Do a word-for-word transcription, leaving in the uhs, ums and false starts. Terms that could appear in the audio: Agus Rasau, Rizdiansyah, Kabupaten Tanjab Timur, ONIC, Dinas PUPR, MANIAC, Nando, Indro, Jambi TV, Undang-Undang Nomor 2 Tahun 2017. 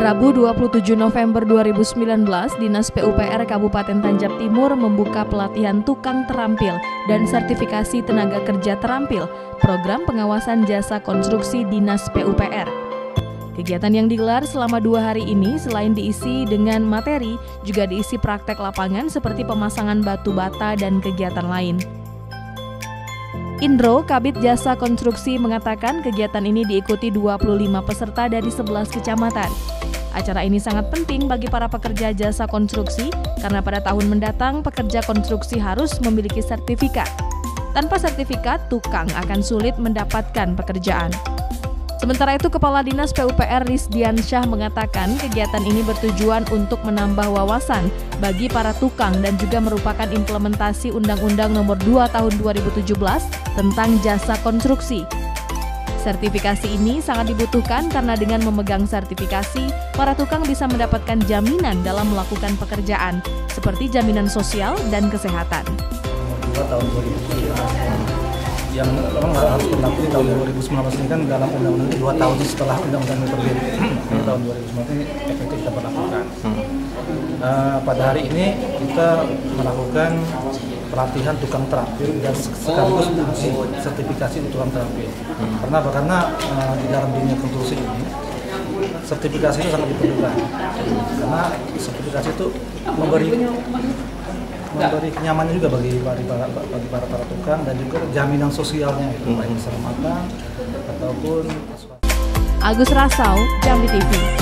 Rabu dua puluh tujuh November dua ribu sembilan belas, Dinas P U P R Kabupaten Tanjab Timur membuka pelatihan tukang terampil dan sertifikasi tenaga kerja terampil, program pengawasan jasa konstruksi Dinas P U P R. Kegiatan yang digelar selama dua hari ini selain diisi dengan materi, juga diisi praktek lapangan seperti pemasangan batu bata dan kegiatan lain. Indro, Kabid Jasa Konstruksi, mengatakan kegiatan ini diikuti dua puluh lima peserta dari sebelas kecamatan. Acara ini sangat penting bagi para pekerja jasa konstruksi karena pada tahun mendatang pekerja konstruksi harus memiliki sertifikat. Tanpa sertifikat, tukang akan sulit mendapatkan pekerjaan. Sementara itu, Kepala Dinas P U P R Rizdiansyah mengatakan kegiatan ini bertujuan untuk menambah wawasan bagi para tukang dan juga merupakan implementasi Undang-Undang Nomor dua Tahun dua ribu tujuh belas tentang jasa konstruksi. Sertifikasi ini sangat dibutuhkan karena dengan memegang sertifikasi, para tukang bisa mendapatkan jaminan dalam melakukan pekerjaan, seperti jaminan sosial dan kesehatan. Yang memang harus berlaku di tahun dua ribu sembilan belas ini kan dalam undang-undang dua tahun setelah undang-undang terbit di tahun dua ribu sembilan belas ini efektif kita berlakukan. Uh, pada hari ini kita melakukan pelatihan tukang terampil dan sekaligus sertifikasi tukang terampil. Karena apa? Karena uh, di dalam dunia konstruksi ini sertifikasi itu sangat diperlukan. Karena sertifikasi itu memberi memberi kenyamanan juga bagi para para bagi para para tukang dan juga jaminan sosialnya itu baik keselamatan ataupun. Agus Rasau, Jambi T V.